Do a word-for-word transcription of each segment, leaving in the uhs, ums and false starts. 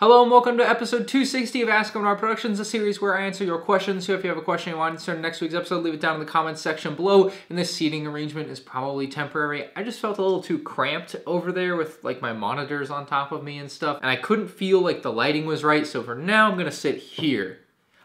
Hello and welcome to episode two sixty of Ask MandR Productions, a series where I answer your questions. So if you have a question you want to answer in next week's episode, leave it down in the comments section below. And this seating arrangement is probably temporary. I just felt a little too cramped over there with like my monitors on top of me and stuff. And I couldn't feel like the lighting was right. So for now, I'm going to sit here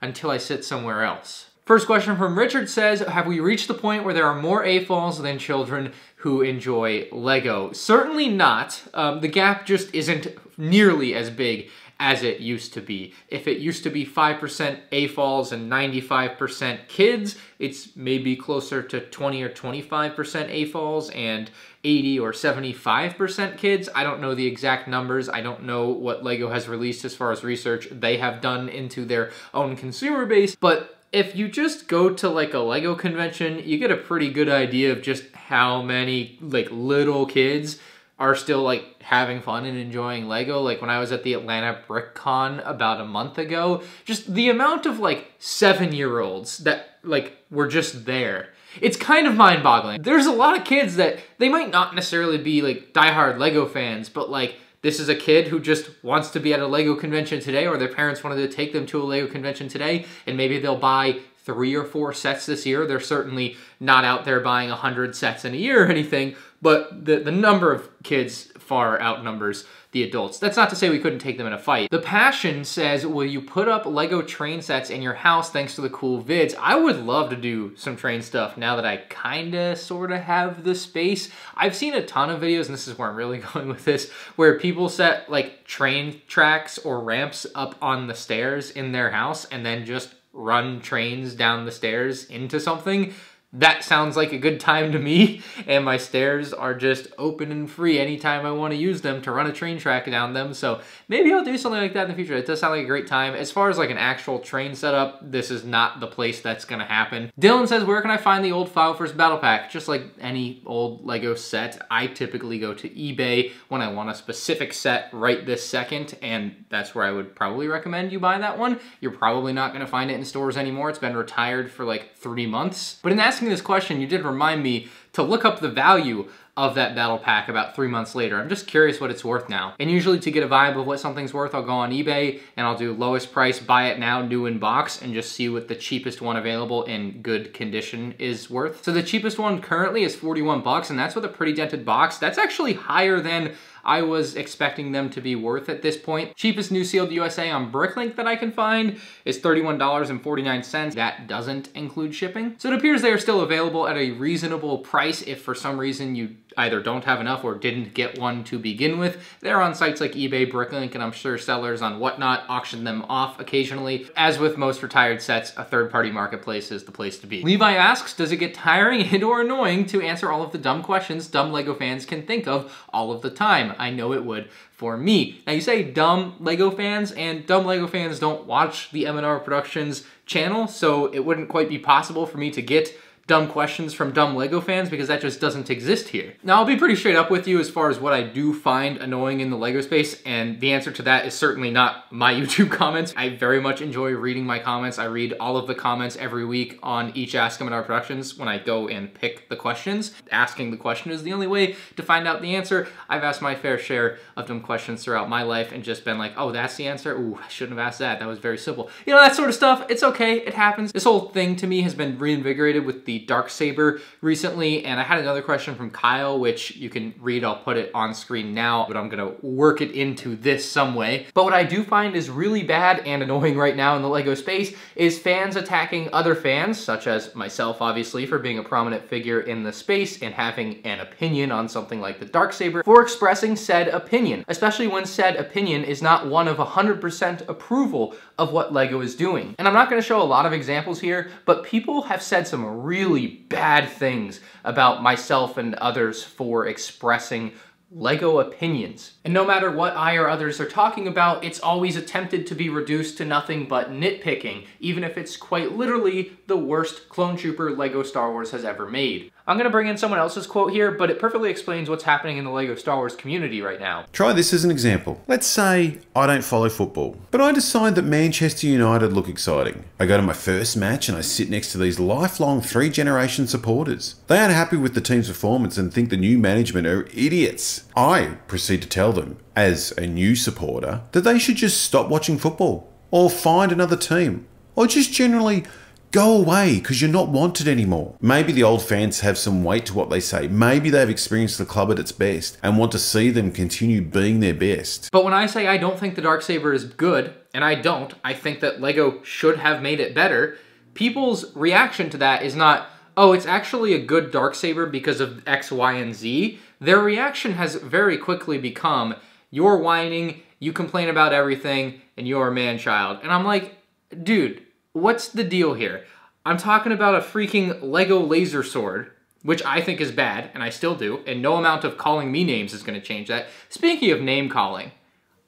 until I sit somewhere else. First question from Richard says, have we reached the point where there are more A F Ls than children who enjoy LEGO? Certainly not. Um, the gap just isn't nearly as big as it used to be. If it used to be five percent A F Ls and ninety-five percent kids, it's maybe closer to twenty or twenty-five percent A F Ls and eighty or seventy-five percent kids. I don't know the exact numbers. I don't know what LEGO has released as far as research they have done into their own consumer base, but if you just go to like a LEGO convention, you get a pretty good idea of just how many like little kids are still like having fun and enjoying LEGO. Like when I was at the Atlanta BrickCon about a month ago, just the amount of like seven-year-olds that like were just there. It's kind of mind-boggling. There's a lot of kids that they might not necessarily be like diehard LEGO fans, but like this is a kid who just wants to be at a LEGO convention today, or their parents wanted to take them to a LEGO convention today, and maybe they'll buy three or four sets this year. They're certainly not out there buying one hundred sets in a year or anything, but the, the number of kids far outnumbers the adults. That's not to say we couldn't take them in a fight. The Passion says, will you put up LEGO train sets in your house thanks to the cool vids? I would love to do some train stuff now that I kinda sorta have the space. I've seen a ton of videos, and this is where I'm really going with this, where people set like train tracks or ramps up on the stairs in their house and then just run trains down the stairs into something. That sounds like a good time to me, and my stairs are just open and free anytime I want to use them to run a train track down them, so maybe I'll do something like that in the future. It does sound like a great time. As far as like an actual train setup, this is not the place that's gonna happen. Dylan says, where can I find the old five oh one st Battle Pack? Just like any old LEGO set, I typically go to eBay when I want a specific set right this second, and that's where I would probably recommend you buy that one. You're probably not gonna find it in stores anymore. It's been retired for like three months. But in that this question, you did remind me to look up the value of that battle pack about three months later. I'm just curious what it's worth now. And usually to get a vibe of what something's worth, I'll go on eBay and I'll do lowest price, buy it now, new in box, and just see what the cheapest one available in good condition is worth. So the cheapest one currently is forty-one bucks, and that's with a pretty dented box. That's actually higher than I was expecting them to be worth at this point. Cheapest new sealed U S A on Bricklink that I can find is thirty-one dollars and forty-nine cents. That doesn't include shipping. So it appears they are still available at a reasonable price if for some reason you either don't have enough or didn't get one to begin with. They're on sites like eBay, Bricklink, and I'm sure sellers on Whatnot auction them off occasionally. As with most retired sets, a third-party marketplace is the place to be. Levi asks, does it get tiring and or annoying to answer all of the dumb questions dumb LEGO fans can think of all of the time? I know it would for me. Now you say dumb LEGO fans, and dumb LEGO fans don't watch the M and R Productions channel, so it wouldn't quite be possible for me to get dumb questions from dumb LEGO fans because that just doesn't exist here. Now, I'll be pretty straight up with you as far as what I do find annoying in the LEGO space, and the answer to that is certainly not my YouTube comments. I very much enjoy reading my comments. I read all of the comments every week on each Ask MandR Productions when I go and pick the questions. Asking the question is the only way to find out the answer. I've asked my fair share of dumb questions throughout my life and just been like, oh, that's the answer? Ooh, I shouldn't have asked that. That was very simple. You know, that sort of stuff. It's okay. It happens. This whole thing to me has been reinvigorated with the Darksaber recently, and I had another question from Kyle, which you can read, I'll put it on screen now, but I'm gonna work it into this some way. But what I do find is really bad and annoying right now in the LEGO space is fans attacking other fans, such as myself, obviously, for being a prominent figure in the space and having an opinion on something like the Darksaber, for expressing said opinion, especially when said opinion is not one of one hundred percent approval of what LEGO is doing. And I'm not gonna show a lot of examples here, but people have said some really really bad things about myself and others for expressing LEGO opinions. And no matter what I or others are talking about, it's always attempted to be reduced to nothing but nitpicking, even if it's quite literally the worst Clone Trooper LEGO Star Wars has ever made. I'm going to bring in someone else's quote here, but it perfectly explains what's happening in the LEGO Star Wars community right now. Try this as an example. Let's say I don't follow football, but I decide that Manchester United look exciting. I go to my first match and I sit next to these lifelong three-generation supporters. They aren't happy with the team's performance and think the new management are idiots. I proceed to tell them, as a new supporter, that they should just stop watching football, or find another team, or just generally go away because you're not wanted anymore. Maybe the old fans have some weight to what they say. Maybe they've experienced the club at its best and want to see them continue being their best. But when I say I don't think the Darksaber is good, and I don't, I think that LEGO should have made it better, people's reaction to that is not, oh, it's actually a good Darksaber because of X, Y, and Z. Their reaction has very quickly become, you're whining, you complain about everything, and you're a man-child. And I'm like, dude, what's the deal here? I'm talking about a freaking LEGO laser sword, which I think is bad, and I still do, and no amount of calling me names is going to change that. Speaking of name calling,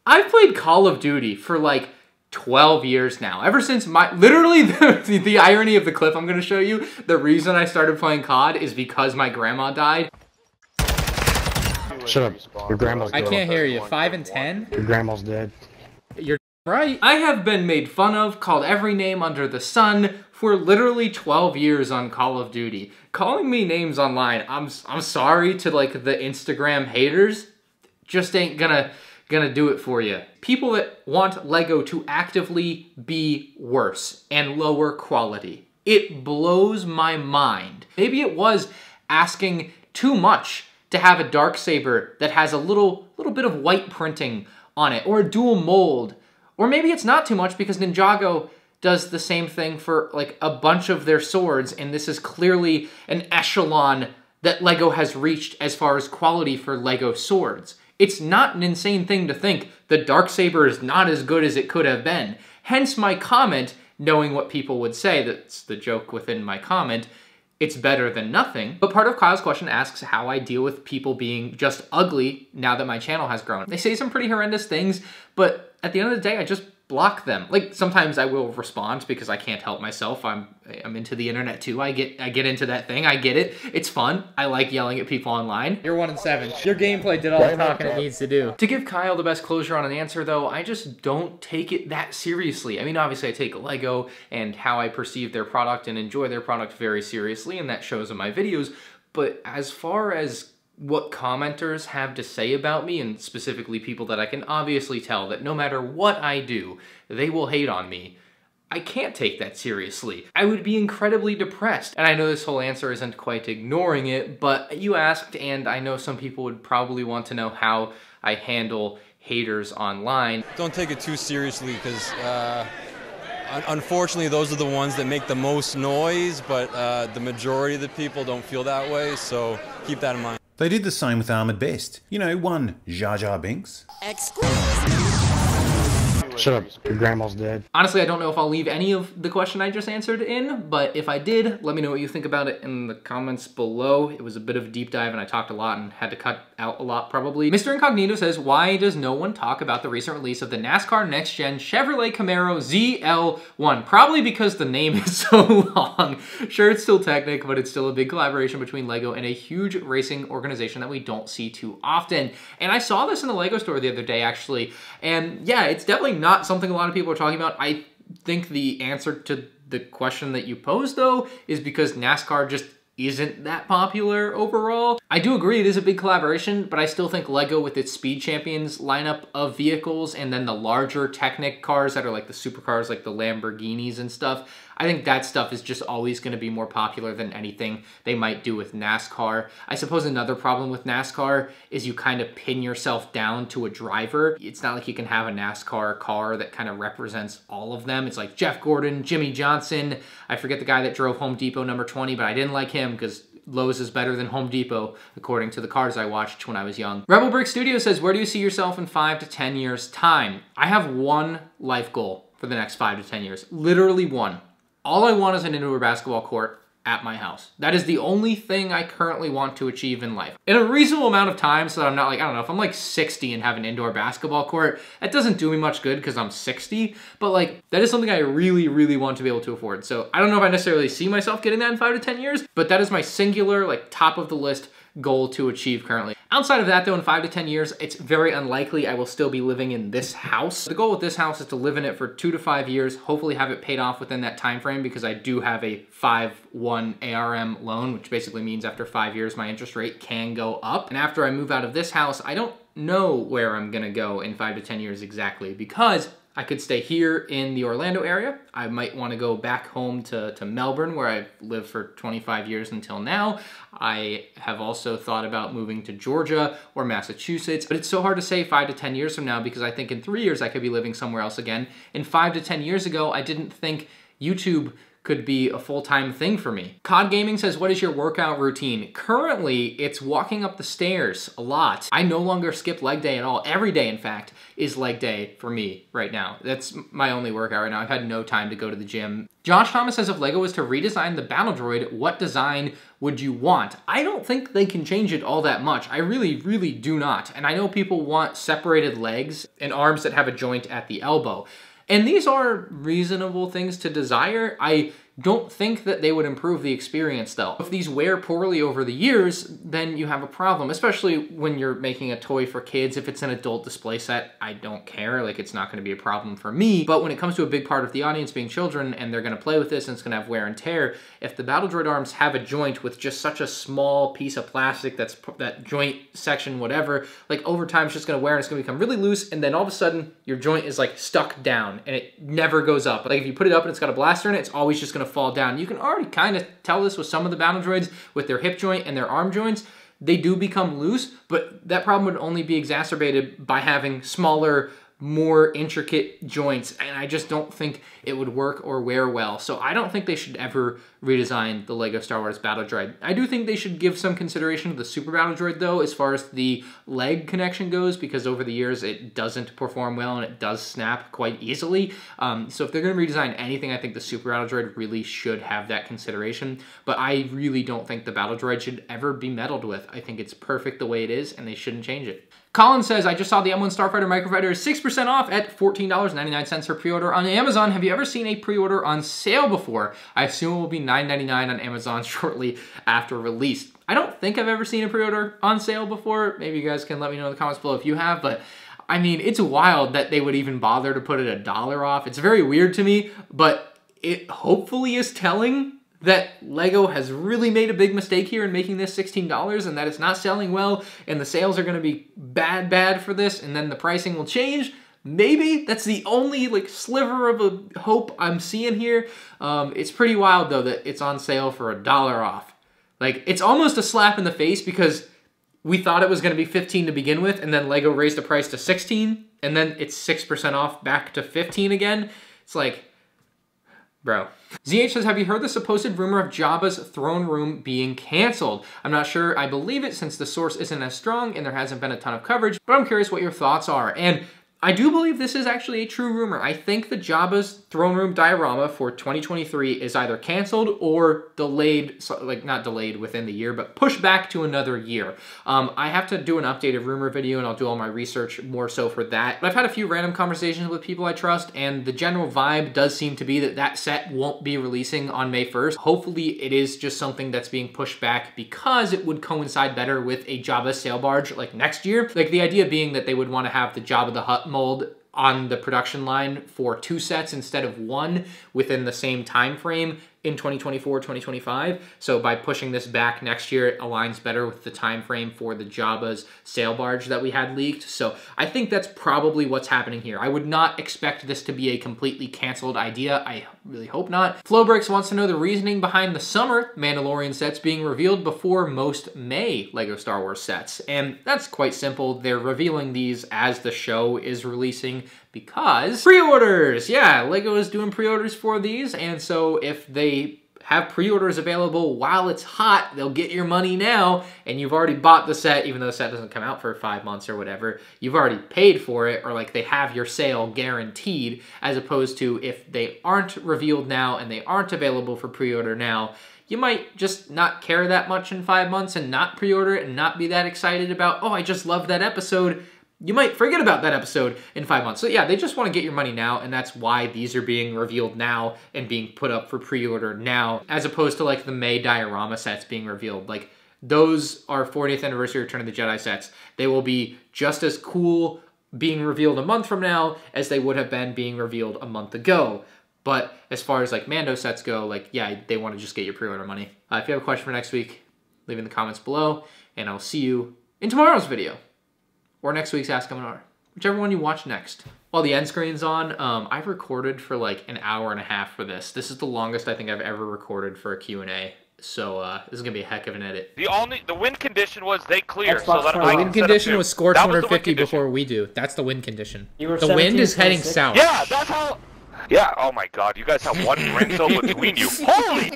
I've played Call of Duty for like twelve years now. Ever since my, literally the, the, the irony of the clip I'm going to show you, the reason I started playing C O D is because my grandma died. Shut up. Your grandma's dead. I can't hear you. five and ten? Your grandma's dead. You're right. I have been made fun of, called every name under the sun for literally twelve years on Call of Duty. Calling me names online, I'm I'm sorry to like the Instagram haters, just ain't gonna gonna do it for you. People that want LEGO to actively be worse and lower quality. It blows my mind. Maybe it was asking too much to have a Darksaber that has a little little bit of white printing on it, or a dual mold. Or maybe it's not too much because Ninjago does the same thing for like a bunch of their swords, and this is clearly an echelon that LEGO has reached as far as quality for LEGO swords. It's not an insane thing to think the Darksaber is not as good as it could have been. Hence my comment, knowing what people would say, that's the joke within my comment, it's better than nothing. But part of Kyle's question asks how I deal with people being just ugly now that my channel has grown. They say some pretty horrendous things, but at the end of the day, I just block them. Like, sometimes I will respond because I can't help myself. I'm I'm into the internet too. I get I get into that thing. I get it. It's fun. I like yelling at people online. You're one in seven. Your gameplay did all the talking it needs to do. To give Kyle the best closure on an answer though, I just don't take it that seriously. I mean, obviously I take LEGO and how I perceive their product and enjoy their product very seriously, and that shows in my videos, but as far as what commenters have to say about me, and specifically people that I can obviously tell that no matter what I do, they will hate on me, I can't take that seriously. I would be incredibly depressed. And I know this whole answer isn't quite ignoring it, but you asked, and I know some people would probably want to know how I handle haters online. Don't take it too seriously, because uh, unfortunately those are the ones that make the most noise, but uh, the majority of the people don't feel that way, so keep that in mind. They did the same with Armored Best. You know, one Jar Jar Binks. Excuse me. Shut up, your grandma's dead. Honestly, I don't know if I'll leave any of the question I just answered in, but if I did, let me know what you think about it in the comments below. It was a bit of a deep dive and I talked a lot and had to cut out a lot probably. Mister Incognito says, why does no one talk about the recent release of the NASCAR Next Gen Chevrolet Camaro Z L one? Probably because the name is so long. Sure, it's still Technic, but it's still a big collaboration between LEGO and a huge racing organization that we don't see too often. And I saw this in the LEGO store the other day actually, and yeah, it's definitely not something a lot of people are talking about. I think the answer to the question that you posed though is because NASCAR just isn't that popular overall. I do agree it is a big collaboration, but I still think LEGO with its Speed Champions lineup of vehicles and then the larger Technic cars that are like the supercars, like the Lamborghinis and stuff, I think that stuff is just always going to be more popular than anything they might do with NASCAR. I suppose another problem with NASCAR is you kind of pin yourself down to a driver. It's not like you can have a NASCAR car that kind of represents all of them. It's like Jeff Gordon, Jimmy Johnson, I forget the guy that drove Home Depot number twenty, but I didn't like him because Lowe's is better than Home Depot, according to the cars I watched when I was young. Rebel Brick Studio says, where do you see yourself in five to ten years time? I have one life goal for the next five to ten years, literally one. All I want is an indoor basketball court at my house. That is the only thing I currently want to achieve in life. In a reasonable amount of time, so that I'm not like, I don't know, if I'm like sixty and have an indoor basketball court, that doesn't do me much good because I'm sixty, but like, that is something I really, really want to be able to afford. So I don't know if I necessarily see myself getting that in five to ten years, but that is my singular, like, top of the list goal to achieve currently. Outside of that though, in five to ten years, it's very unlikely I will still be living in this house. The goal with this house is to live in it for two to five years, hopefully have it paid off within that time frame because I do have a five one A R M loan, which basically means after five years, my interest rate can go up. And after I move out of this house, I don't know where I'm gonna go in five to ten years exactly, because I could stay here in the Orlando area. I might wanna go back home to, to Melbourne, where I've lived for twenty-five years until now. I have also thought about moving to Georgia or Massachusetts, but it's so hard to say five to ten years from now, because I think in three years I could be living somewhere else again. And five to ten years ago, I didn't think YouTube could be a full-time thing for me. C O D Gaming says, what is your workout routine? Currently, it's walking up the stairs a lot. I no longer skip leg day at all. Every day, in fact, is leg day for me right now. That's my only workout right now. I've had no time to go to the gym. Josh Thomas says, if LEGO was to redesign the Battle Droid, what design would you want? I don't think they can change it all that much. I really, really do not. And I know people want separated legs and arms that have a joint at the elbow. And these are reasonable things to desire. I don't think that they would improve the experience though. If these wear poorly over the years, then you have a problem, especially when you're making a toy for kids. If it's an adult display set, I don't care. Like, it's not gonna be a problem for me. But when it comes to a big part of the audience being children and they're gonna play with this and it's gonna have wear and tear, if the Battle Droid arms have a joint with just such a small piece of plastic, that's that joint section, whatever, like over time it's just gonna wear and it's gonna become really loose, and then all of a sudden your joint is like stuck down and it never goes up. Like, if you put it up and it's got a blaster in it, it's always just gonna fall down. You can already kind of tell this with some of the Battle Droids with their hip joint and their arm joints. They do become loose, but that problem would only be exacerbated by having smaller, more intricate joints, and I just don't think it would work or wear well. So I don't think they should ever redesign the LEGO Star Wars Battle Droid. I do think they should give some consideration to the Super Battle Droid though, as far as the leg connection goes, because over the years it doesn't perform well and it does snap quite easily. Um, so if they're gonna redesign anything, I think the Super Battle Droid really should have that consideration, but I really don't think the Battle Droid should ever be meddled with. I think it's perfect the way it is and they shouldn't change it. Colin says, I just saw the M one Starfighter microfighter is six percent off at fourteen ninety-nine for pre-order on Amazon. Have you ever seen a pre-order on sale before? I assume it will be nine ninety-nine on Amazon shortly after release. I don't think I've ever seen a pre-order on sale before. Maybe you guys can let me know in the comments below if you have, but I mean, it's wild that they would even bother to put it a dollar off. It's very weird to me, but it hopefully is telling that LEGO has really made a big mistake here in making this sixteen dollars, and that it's not selling well and the sales are gonna be bad, bad for this, and then the pricing will change. Maybe that's the only like sliver of a hope I'm seeing here. Um, it's pretty wild though that it's on sale for a dollar off. Like, it's almost a slap in the face because we thought it was gonna be fifteen to begin with, and then LEGO raised the price to sixteen, and then it's six percent off back to fifteen again. It's like, bro. Z H says, have you heard the supposed rumor of Jabba's Throne Room being canceled? I'm not sure I believe it since the source isn't as strong and there hasn't been a ton of coverage, but I'm curious what your thoughts are. And I do believe this is actually a true rumor. I think the Jabba's Throne Room diorama for twenty twenty-three is either canceled or delayed, so like not delayed within the year, but pushed back to another year. Um, I have to do an updated rumor video and I'll do all my research more so for that. But I've had a few random conversations with people I trust, and the general vibe does seem to be that that set won't be releasing on May first. Hopefully it is just something that's being pushed back because it would coincide better with a Jabba's Sail Barge like next year. Like, the idea being that they would want to have the Jabba the Hutt mold on the production line for two sets instead of one within the same time frame in twenty twenty-four, twenty twenty-five. So by pushing this back next year, it aligns better with the time frame for the Jabba's Sail Barge that we had leaked. So I think that's probably what's happening here. I would not expect this to be a completely canceled idea. I really hope not. Flowbricks wants to know the reasoning behind the summer Mandalorian sets being revealed before most May LEGO Star Wars sets. And that's quite simple. They're revealing these as the show is releasing, because pre-orders, yeah, LEGO is doing pre-orders for these, and so if they have pre-orders available while it's hot, they'll get your money now, and you've already bought the set, even though the set doesn't come out for five months or whatever, you've already paid for it, or like they have your sale guaranteed, as opposed to if they aren't revealed now and they aren't available for pre-order now, you might just not care that much in five months and not pre-order it and not be that excited about, oh, I just loved that episode. You might forget about that episode in five months. So yeah, they just want to get your money now, and that's why these are being revealed now and being put up for pre-order now, as opposed to like the May diorama sets being revealed. Like, those are fortieth anniversary Return of the Jedi sets. They will be just as cool being revealed a month from now as they would have been being revealed a month ago. But as far as like Mando sets go, like, yeah, they want to just get your pre-order money. Uh, if you have a question for next week, leave it in the comments below, and I'll see you in tomorrow's video. Or next week's Ask MandR, whichever one you watch next. While the end screen's on, um, I've recorded for like an hour and a half for this. This is the longest I think I've ever recorded for a Q and A. So uh, this is gonna be a heck of an edit. The only the win condition was they clear. So that the win condition was score two hundred fifty before we do. That's the win condition. The wind is heading south. Yeah, that's how. Yeah. Oh my God, you guys have one rinso between you. Holy.